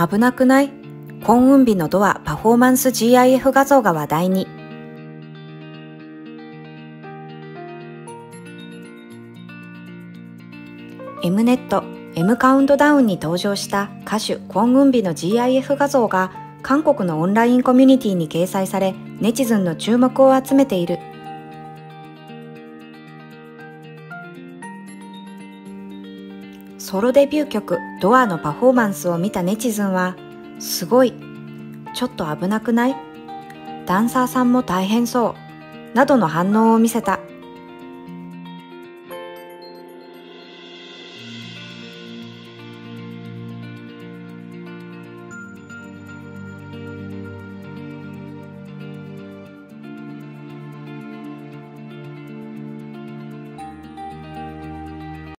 危なくない？婚運日のドアパフォーマンス GIF 画像が話題に。Mnet、M カウントダウンに登場した歌手婚運日の GIF 画像が韓国のオンラインコミュニティに掲載され、ネチズンの注目を集めている。ソロデビュー曲「DOA」のパフォーマンスを見たネチズンは、すごい、ちょっと危なくない、ダンサーさんも大変そうなどの反応を見せた。